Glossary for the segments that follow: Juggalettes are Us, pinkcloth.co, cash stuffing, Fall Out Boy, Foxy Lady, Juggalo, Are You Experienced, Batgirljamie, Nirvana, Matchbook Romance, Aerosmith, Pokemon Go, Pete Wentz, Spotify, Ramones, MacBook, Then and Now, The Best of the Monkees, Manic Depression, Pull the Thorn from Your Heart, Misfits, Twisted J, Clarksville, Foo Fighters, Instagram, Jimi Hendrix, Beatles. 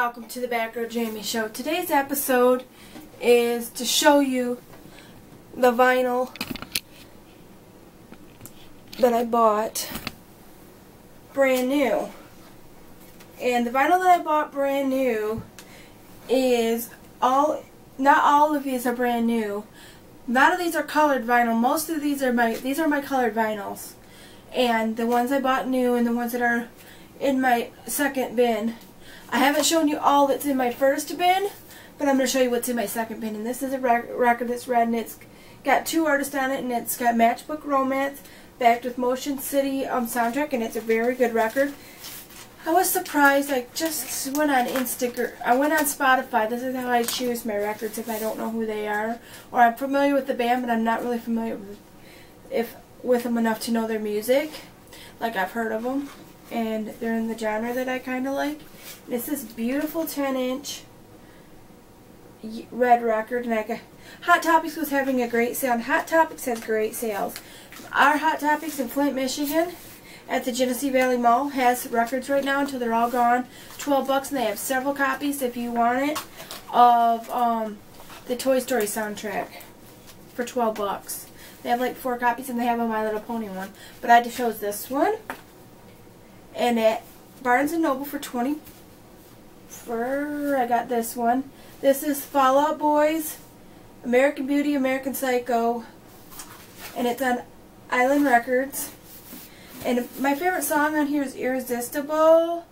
welcome to the Batgirljamie Show. Today's episode is to show you the vinyl that I bought brand new. And the vinyl that I bought brand new is not all of these are brand new. None of these are colored vinyl. Most of these are my colored vinyls. And the ones I bought new and the ones that are in my second bin. I haven't shown you all that's in my first bin, but I'm going to show you what's in my second bin. And this is a record that's red, and it's got two artists on it, and it's got Matchbook Romance backed with Motion City Soundtrack, and it's a very good record. I was surprised. I just went on I went on Spotify. This is how I choose my records if I don't know who they are, or I'm familiar with the band, but I'm not really familiar with them enough to know their music. Like, I've heard of them, and they're in the genre that I kind of like. And it's this beautiful 10-inch red record, and I got Hot Topics was having a great sale. And Hot Topics has great sales. Our Hot Topics in Flint, Michigan, at the Genesee Valley Mall, has records right now until they're all gone. $12, and they have several copies if you want it of the Toy Story soundtrack for $12. They have like 4 copies, and they have a My Little Pony one. But I just chose this one. And at Barnes & Noble for $20, I got this one. This is Fall Out Boy's American Beauty, American Psycho, and it's on Island Records. And my favorite song on here is Irresistible,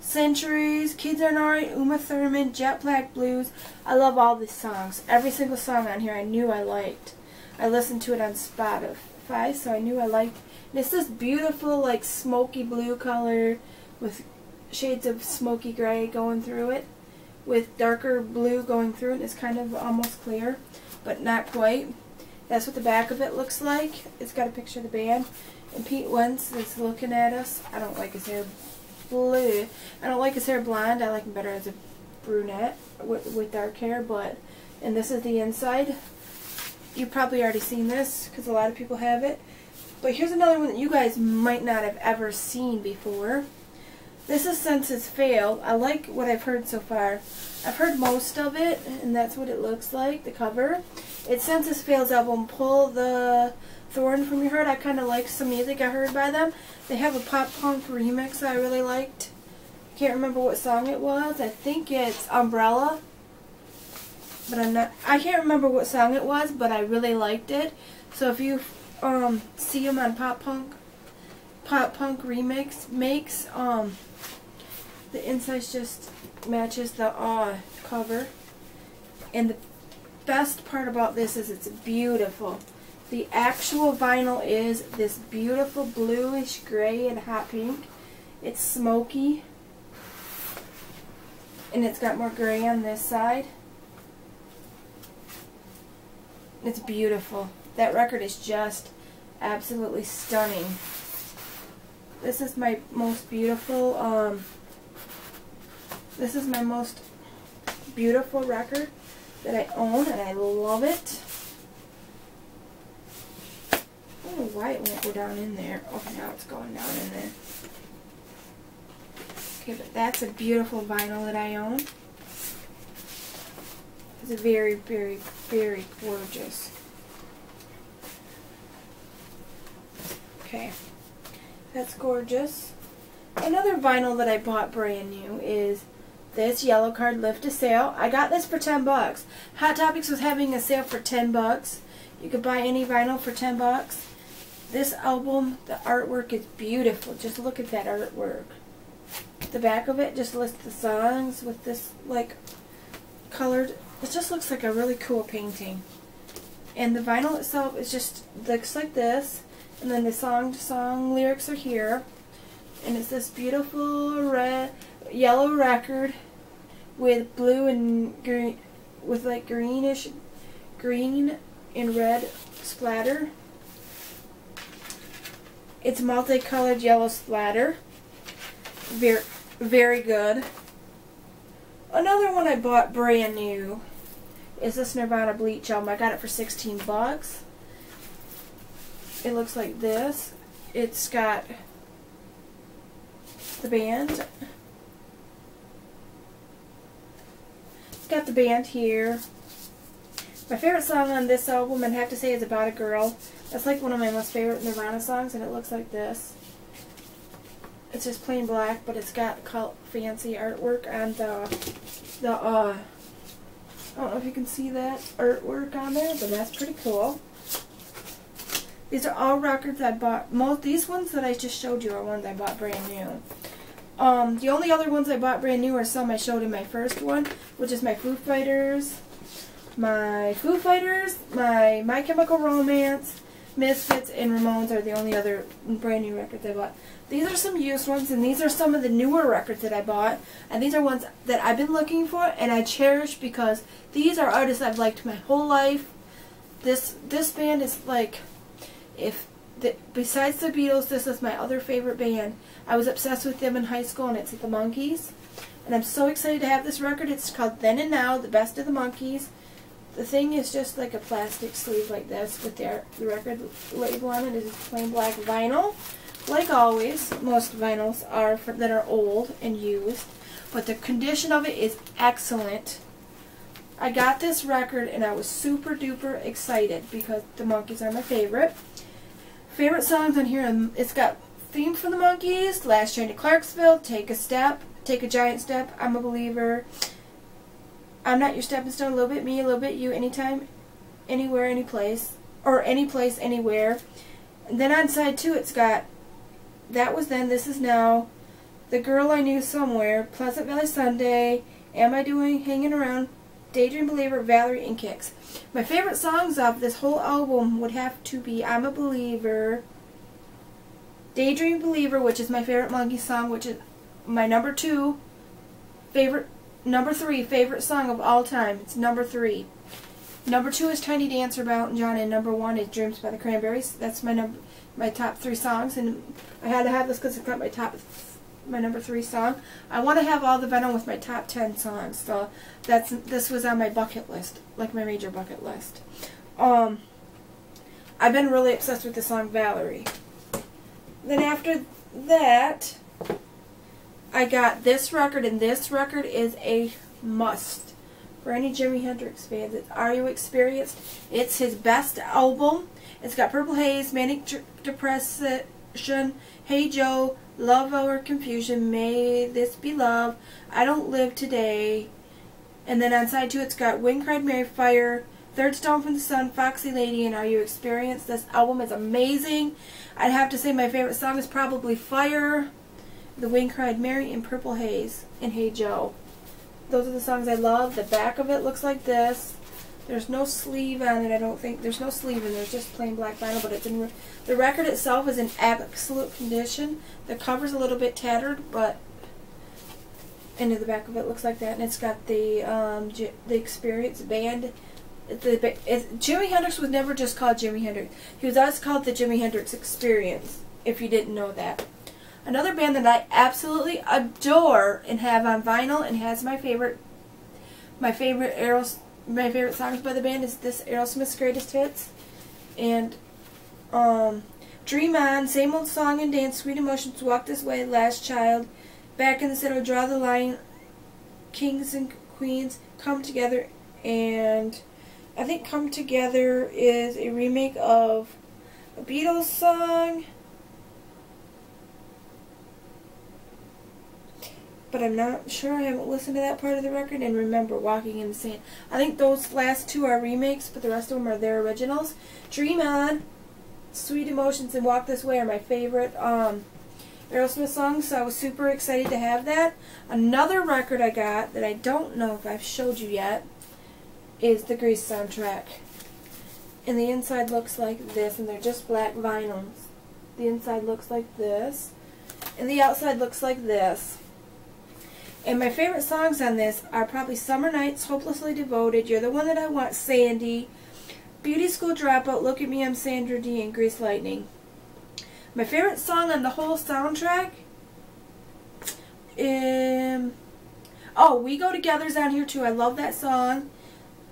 Centuries, Kids Are Alright, Uma Thurman, Jet Black Blues. I love all these songs. Every single song on here I knew I liked. I listened to it on Spotify, so I knew I liked it. And it's this beautiful, like, smoky blue color with shades of smoky gray going through it, with darker blue going through it. It's kind of almost clear, but not quite. That's what the back of it looks like. It's got a picture of the band. And Pete Wentz is looking at us. I don't like his hair blue. I don't like his hair blonde. I like him better as a brunette with dark hair. But, and this is the inside. You've probably already seen this because a lot of people have it. But here's another one that you guys might not have ever seen before. This is Senses Fail. I like what I've heard so far. I've heard most of it, and that's what it looks like, the cover. It's Senses Fail's album, Pull the Thorn from Your Heart. I kind of like some music I heard by them. They have a pop-punk remix I really liked. I can't remember what song it was. I think it's Umbrella. But I can't remember what song it was, but I really liked it. So if you see them on pop punk remix makes, the inside just matches the cover. And the best part about this is it's beautiful. The actual vinyl is this beautiful bluish gray and hot pink. It's smoky, and it's got more gray on this side. It's beautiful. That record is just absolutely stunning. This is my most beautiful, record that I own, and I love it. I don't know why it won't go down in there. Oh, now it's going down in there. Okay, but that's a beautiful vinyl that I own. It's very, very, very gorgeous. Okay, that's gorgeous. Another vinyl that I bought brand new is this Yellowcard Lift a Sale. I got this for $10. Hot Topics was having a sale for $10. You could buy any vinyl for $10. This album, the artwork is beautiful. Just look at that artwork. The back of it just lists the songs with this, like, colored. It just looks like a really cool painting. And the vinyl itself is just looks like this. And then the song lyrics are here. And it's this beautiful yellow record with blue and green, with like green and red splatter. It's multicolored yellow splatter. Very, very good. Another one I bought brand new is this Nirvana Bleach album. I got it for $16. It looks like this. It's got the band. Got the band here. My favorite song on this album, I'd have to say, is About a Girl. That's like one of my most favorite Nirvana songs, and it looks like this. It's just plain black, but it's got fancy artwork on the I don't know if you can see that artwork on there, but that's pretty cool. These are all records I bought. Most these ones that I just showed you are ones I bought brand new. The only other ones I bought brand new are some I showed in my first one, which is my Foo Fighters, My Chemical Romance, Misfits, and Ramones are the only other brand new records I bought. These are some used ones, and these are some of the newer records that I bought. And these are ones that I've been looking for, and I cherish because these are artists I've liked my whole life. This band is like, besides the Beatles, this is my other favorite band. I was obsessed with them in high school, and it's the Monkees. And I'm so excited to have this record. It's called Then and Now, The Best of the Monkees. The thing is just like a plastic sleeve like this with the record label on it. It's plain black vinyl. Like always, most vinyls are that are old and used, but the condition of it is excellent. I got this record and I was super duper excited because the Monkees are my favorite. Favorite songs on here, it's got Theme for the Monkees, Last Train to Clarksville, Take a Step, Take a Giant Step, I'm a Believer, I'm Not Your Stepping Stone, A Little Bit Me, A Little Bit You, Anytime, Anywhere, Anyplace, or Anyplace, Anywhere. And then on side two, it's got That Was Then, This Is Now, The Girl I Knew Somewhere, Pleasant Valley Sunday, Am I Doing, Hanging Around, Daydream Believer, Valerie, and Kicks. My favorite songs off this whole album would have to be I'm a Believer, Daydream Believer, which is my favorite Monkey song, which is my number three favorite song of all time. It's number three. Number two is Tiny Dancer by Elton John, and number one is Dreams by the Cranberries. That's my top three songs, and I had to have this because it's got my number three song. I want to have all the vinyl with my top 10 songs, so this was on my bucket list, like my major bucket list. I've been really obsessed with the song Valerie. Then after that, I got this record, and this record is a must for any Jimi Hendrix fans. It's Are You Experienced? It's his best album. It's got Purple Haze, Manic Depression, Hey Joe, Love Our Confusion, May This Be Love, I Don't Live Today. And then on side two, it's got When Cried Mary, Fire, Third Stone from the Sun, Foxy Lady, and Are You Experienced? This album is amazing. I'd have to say my favorite song is probably Fire, The When Cried Mary, and Purple Haze, and Hey Joe. Those are the songs I love. The back of it looks like this. There's no sleeve on it, I don't think. There's no sleeve and there's just plain black vinyl, but it's in the record itself is in absolute condition. The cover's a little bit tattered, but into the back of it looks like that, and it's got the Experience band. Jimi Hendrix was never just called Jimi Hendrix. He was always called the Jimi Hendrix Experience, if you didn't know that. Another band that I absolutely adore and have on vinyl and has my favorite songs by the band is this Aerosmith's Greatest Hits, and Dream On, Same Old Song and Dance, Sweet Emotions, Walk This Way, Last Child, Back in the Saddle, Draw the Line, Kings and Queens, Come Together, and I think Come Together is a remake of a Beatles song, but I'm not sure. I haven't listened to that part of the record, and Remember, Walking in the Sand. I think those last two are remakes, but the rest of them are their originals. Dream On, Sweet Emotions, and Walk This Way are my favorite Aerosmith songs, so I was super excited to have that. Another record I got that I don't know if I've showed you yet is the Grease soundtrack. And the inside looks like this, and they're just black vinyls. The inside looks like this, and the outside looks like this. And my favorite songs on this are probably Summer Nights, Hopelessly Devoted, You're the One That I Want, Sandy, Beauty School Dropout, Look at Me, I'm Sandra Dee, and Grease Lightning. My favorite song on the whole soundtrack, We Go Together's on here too. I love that song.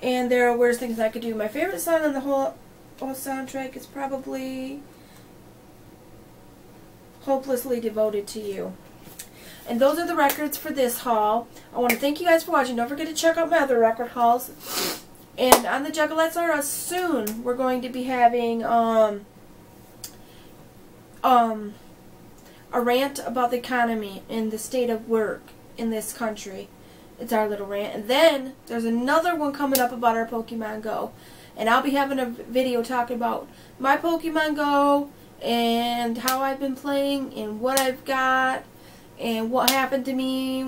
And There Are Worse Things I Could Do. My favorite song on the whole soundtrack is probably Hopelessly Devoted to You. And those are the records for this haul. I want to thank you guys for watching. Don't forget to check out my other record hauls. And on the Juggalettes Are Us, soon we're going to be having a rant about the economy and the state of work in this country. It's our little rant. And then there's another one coming up about our Pokemon Go. And I'll be having a video talking about my Pokemon Go and how I've been playing and what I've got and what happened to me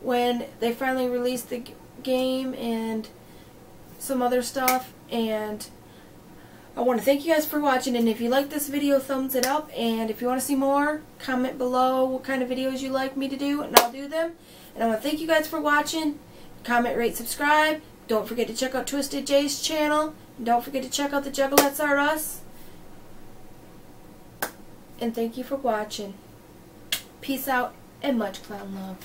when they finally released the game and some other stuff. And I want to thank you guys for watching, and if you like this video, thumbs it up, and if you want to see more, comment below what kind of videos you like me to do and I'll do them. And I want to thank you guys for watching. Comment, rate, subscribe. Don't forget to check out Twisted J's channel. And don't forget to check out the Juggalettes Are Us. And thank you for watching. Peace out and much clown love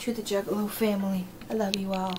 to the Juggalo family. I love you all.